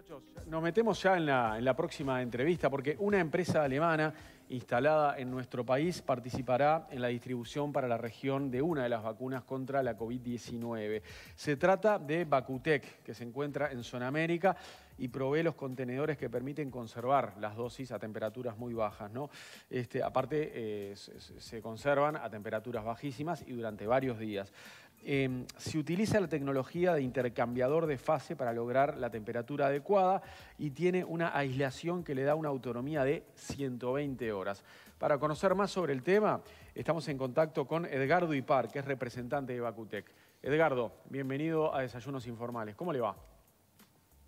Muchachos, nos metemos ya en la próxima entrevista porque una empresa alemana instalada en nuestro país participará en la distribución para la región de una de las vacunas contra la COVID-19. Se trata de Vac-Q-Tec, que se encuentra en Zonamérica y provee los contenedores que permiten conservar las dosis a temperaturas muy bajas, ¿no? Aparte, se conservan a temperaturas bajísimas y durante varios días. Se utiliza la tecnología de intercambiador de fase para lograr la temperatura adecuada y tiene una aislación que le da una autonomía de 120 horas. Para conocer más sobre el tema, estamos en contacto con Edgardo Ipar, que es representante de Vac-Q-Tec. Edgardo, bienvenido a Desayunos Informales. ¿Cómo le va?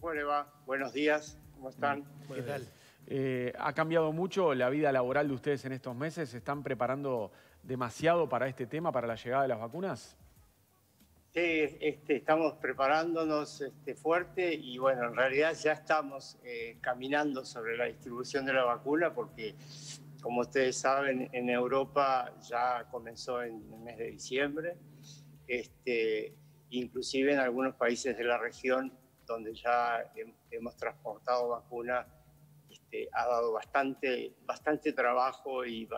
¿Cómo le va? Buenos días. ¿Cómo están? ¿Qué tal? ¿Ha cambiado mucho la vida laboral de ustedes en estos meses? ¿Se están preparando demasiado para este tema, para la llegada de las vacunas? Sí, estamos preparándonos fuerte y bueno, en realidad ya estamos caminando sobre la distribución de la vacuna porque, como ustedes saben, en Europa ya comenzó en el mes de diciembre, inclusive en algunos países de la región donde ya hemos transportado vacuna, ha dado bastante trabajo y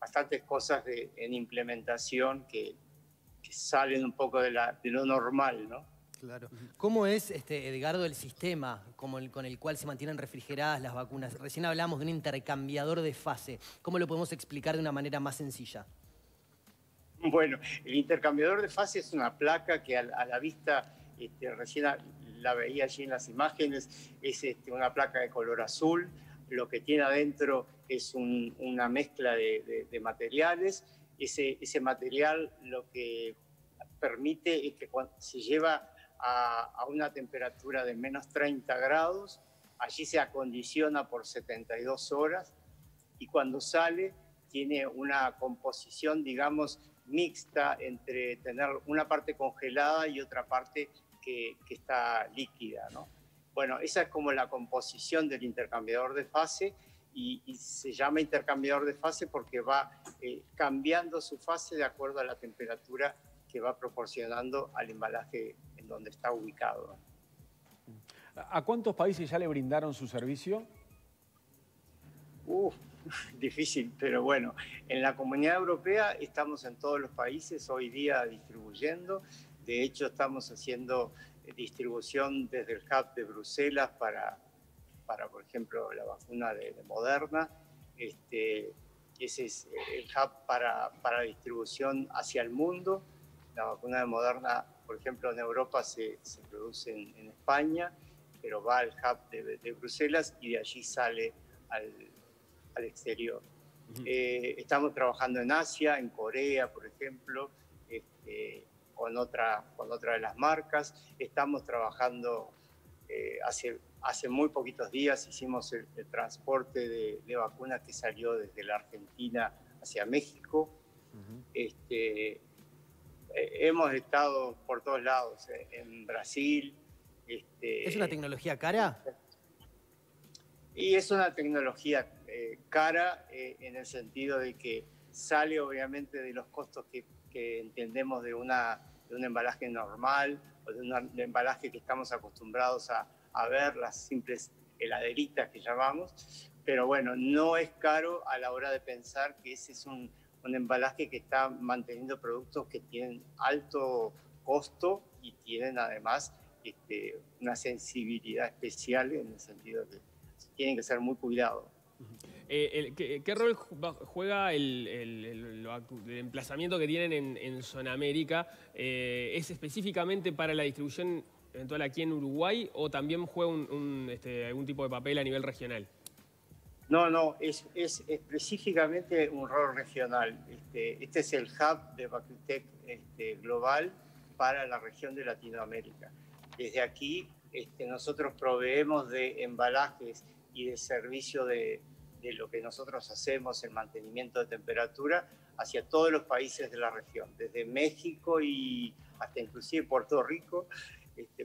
bastantes cosas en implementación que salen un poco de lo normal, ¿no? Claro. ¿Cómo es, Edgardo, el sistema con el cual se mantienen refrigeradas las vacunas? Recién hablamos de un intercambiador de fase. ¿Cómo lo podemos explicar de una manera más sencilla? Bueno, el intercambiador de fase es una placa que a la vista, recién la veía allí en las imágenes, es una placa de color azul. Lo que tiene adentro es una mezcla de materiales. Ese material lo que permite es que cuando se lleva a una temperatura de menos 30 grados, allí se acondiciona por 72 horas y cuando sale tiene una composición, digamos, mixta entre tener una parte congelada y otra parte que está líquida, ¿no? Bueno, esa es como la composición del intercambiador de fase. Y se llama intercambiador de fase porque va cambiando su fase de acuerdo a la temperatura que va proporcionando al embalaje en donde está ubicado. ¿A cuántos países ya le brindaron su servicio? Difícil, pero bueno, en la Comunidad Europea estamos en todos los países hoy día distribuyendo. De hecho, estamos haciendo distribución desde el hub de Bruselas para, por ejemplo, la vacuna de Moderna. Ese es el hub para distribución hacia el mundo. La vacuna de Moderna, por ejemplo, en Europa se produce en España, pero va al hub de Bruselas y de allí sale al exterior. Estamos trabajando en Asia, en Corea, por ejemplo, con otra de las marcas. Estamos trabajando hace muy poquitos días hicimos el transporte de vacunas que salió desde la Argentina hacia México. Hemos estado por todos lados, en Brasil. ¿Es una tecnología cara? Y es una tecnología cara en el sentido de que sale obviamente de los costos que entendemos de un embalaje normal o de un embalaje que estamos acostumbrados a ver, las simples heladeritas que llamamos, pero bueno, no es caro a la hora de pensar que ese es un embalaje que está manteniendo productos que tienen alto costo y tienen además una sensibilidad especial en el sentido de que tienen que ser muy cuidados. ¿Qué rol juega el emplazamiento que tienen en Zonamérica? ¿Es específicamente para la distribución eventual aquí en Uruguay o también juega algún tipo de papel a nivel regional? No, es específicamente un rol regional. Este es el hub de Vac-Q-Tec global para la región de Latinoamérica. Desde aquí nosotros proveemos de embalajes y de servicio de lo que nosotros hacemos, el mantenimiento de temperatura, hacia todos los países de la región, desde México y hasta inclusive Puerto Rico,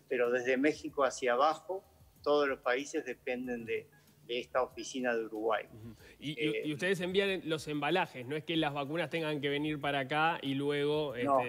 pero desde México hacia abajo, todos los países dependen de esta oficina de Uruguay. Y ustedes envían los embalajes, no es que las vacunas tengan que venir para acá y luego... No,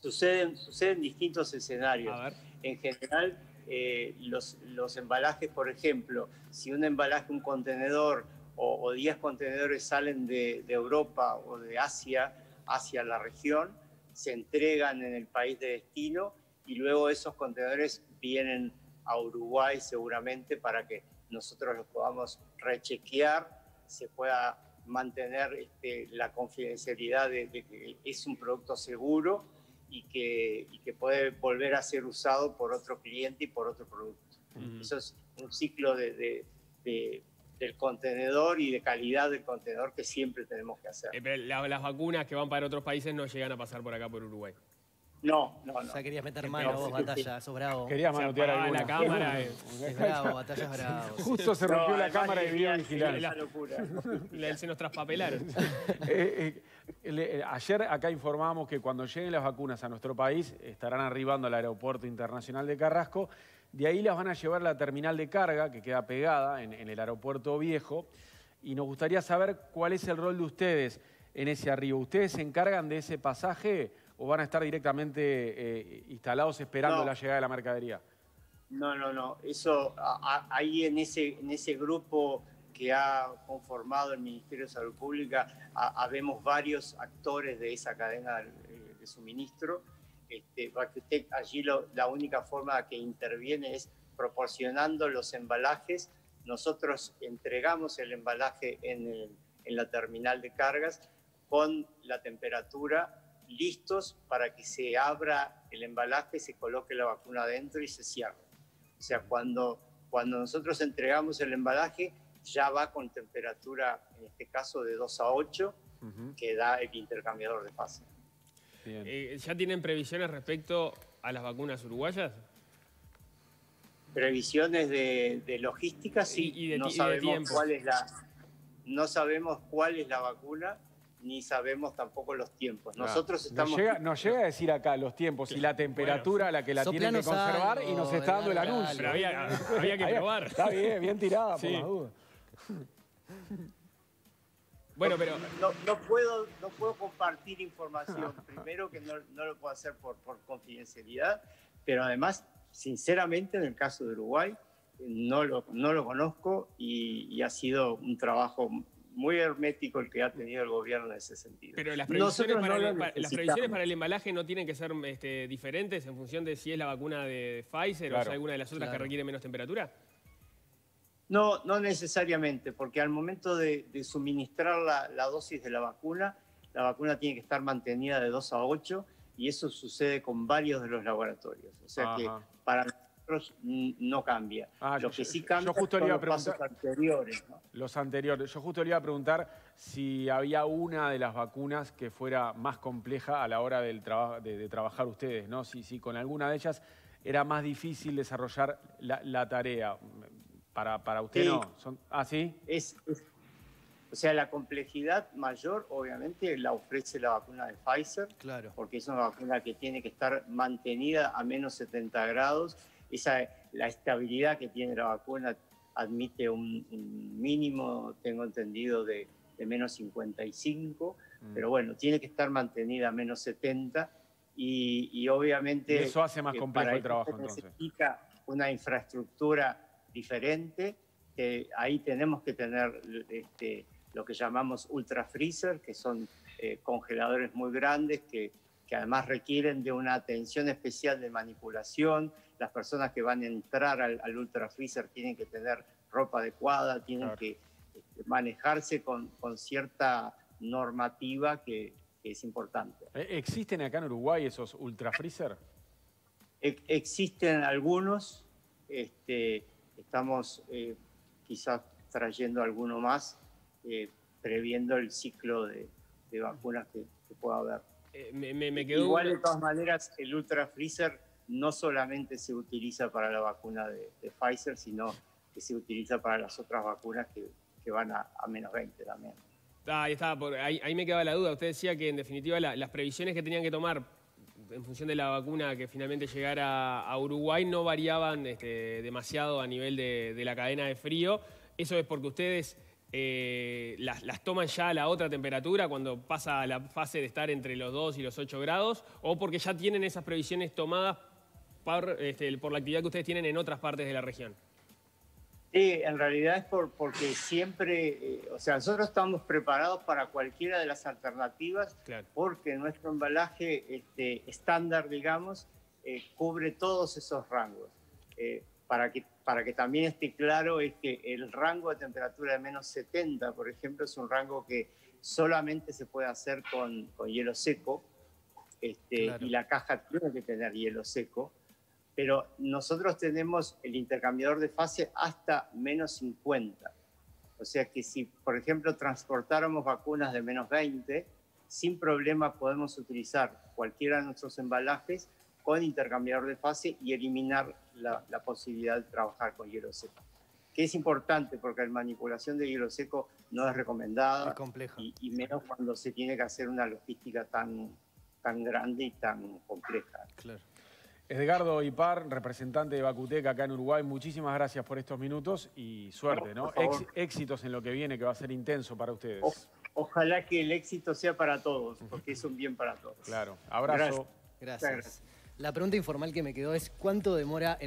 suceden distintos escenarios. En general, los embalajes, por ejemplo, si un embalaje, un contenedor o 10 contenedores salen de Europa o de Asia hacia la región, se entregan en el país de destino y luego esos contenedores vienen a Uruguay seguramente para que nosotros los podamos rechequear, se pueda mantener la confidencialidad de que es un producto seguro y que puede volver a ser usado por otro cliente y por otro producto. Uh-huh. Eso es un ciclo del contenedor y de calidad del contenedor que siempre tenemos que hacer. Las vacunas que van para otros países no llegan a pasar por acá, por Uruguay. No. O sea, querías meter mano vos, Batalla, sos bravo. Querías manotear a la cámara. Es bravo, Batalla es bravo. Justo se rompió la cámara y vino a vigilar. Es una locura. Se nos traspapelaron. Ayer acá informamos que cuando lleguen las vacunas a nuestro país, estarán arribando al Aeropuerto Internacional de Carrasco. De ahí las van a llevar a la terminal de carga, que queda pegada en el Aeropuerto Viejo. Y nos gustaría saber cuál es el rol de ustedes en ese arribo. ¿Ustedes se encargan de ese pasaje o van a estar directamente instalados esperando la llegada de la mercadería? No. Eso ahí en ese grupo que ha conformado el Ministerio de Salud Pública habemos varios actores de esa cadena de suministro. Vac-Q-Tec allí la única forma que interviene es proporcionando los embalajes. Nosotros entregamos el embalaje en la terminal de cargas con la temperatura, listos para que se abra el embalaje, se coloque la vacuna adentro y se cierre. O sea, cuando nosotros entregamos el embalaje, ya va con temperatura, en este caso, de 2 a 8, uh-huh, que da el intercambiador de fase. ¿Ya tienen previsiones respecto a las vacunas uruguayas? Previsiones de logística, sí. ¿Y de no sabemos cuál es no sabemos cuál es la vacuna, ni sabemos tampoco los tiempos. Nosotros estamos... Nos llega a decir acá los tiempos y la temperatura a la que la tienen que conservar y nos está dando el anuncio. Pero había que probar. Está bien, bien tirada, sí, por la duda. Bueno, pero... No puedo compartir información. Primero que no lo puedo hacer por confidencialidad, pero además, sinceramente, en el caso de Uruguay, no lo conozco y ha sido un trabajo muy hermético el que ha tenido el gobierno en ese sentido. Pero las previsiones para el embalaje no tienen que ser diferentes en función de si es la vacuna de Pfizer, claro, o si alguna de las otras, claro, que requiere menos temperatura. No necesariamente, porque al momento de suministrar la dosis de la vacuna tiene que estar mantenida de 2 a 8 y eso sucede con varios de los laboratorios. O sea, ajá, que para no cambia. Lo que sí cambia son los pasos anteriores, ¿no? Los anteriores. Yo justo le iba a preguntar si había una de las vacunas que fuera más compleja a la hora de trabajar ustedes, ¿no? Si con alguna de ellas era más difícil desarrollar la tarea. Para usted sí. No. ¿Ah, sí? O sea, la complejidad mayor obviamente la ofrece la vacuna de Pfizer, claro, porque es una vacuna que tiene que estar mantenida a menos 70 grados. La estabilidad que tiene la vacuna admite un mínimo, tengo entendido, de menos 55, pero bueno, tiene que estar mantenida a menos 70 y obviamente... Y eso hace más complejo el trabajo, entonces. Necesita una infraestructura diferente, ahí tenemos que tener lo que llamamos ultra freezer, que son congeladores muy grandes que además requieren de una atención especial de manipulación. Las personas que van a entrar al ultra freezer tienen que tener ropa adecuada, tienen, claro, que manejarse con cierta normativa que es importante. ¿Existen acá en Uruguay esos ultra freezer? Existen algunos. Estamos quizás trayendo alguno más, previendo el ciclo de vacunas que pueda haber. Igual, de todas maneras, el ultra freezer no solamente se utiliza para la vacuna de Pfizer, sino que se utiliza para las otras vacunas que van a menos 20 también. Ahí está, ahí me quedaba la duda. Usted decía que, en definitiva, las previsiones que tenían que tomar en función de la vacuna que finalmente llegara a Uruguay no variaban demasiado a nivel de la cadena de frío. Eso es porque ustedes las toman ya a la otra temperatura cuando pasa a la fase de estar entre los 2 y los 8 grados, o porque ya tienen esas previsiones tomadas Ipar, por la actividad que ustedes tienen en otras partes de la región. Sí, en realidad es porque siempre, nosotros estamos preparados para cualquiera de las alternativas, claro, porque nuestro embalaje estándar, digamos, cubre todos esos rangos. Para que también esté claro, es que el rango de temperatura de menos 70, por ejemplo, es un rango que solamente se puede hacer con hielo seco, claro, y la caja tiene que tener hielo seco, pero nosotros tenemos el intercambiador de fase hasta menos 50. O sea que si, por ejemplo, transportáramos vacunas de menos 20, sin problema podemos utilizar cualquiera de nuestros embalajes con intercambiador de fase y eliminar la posibilidad de trabajar con hielo seco, que es importante porque la manipulación de hielo seco no es recomendada, es compleja, y menos cuando se tiene que hacer una logística tan grande y tan compleja. Claro. Edgardo Ipar, representante de Vac-Q-Tec acá en Uruguay, muchísimas gracias por estos minutos y suerte, ¿no? Éxitos en lo que viene, que va a ser intenso para ustedes. Ojalá que el éxito sea para todos, porque es un bien para todos. Claro, abrazo. Gracias. Gracias. La pregunta informal que me quedó es ¿cuánto demora en el...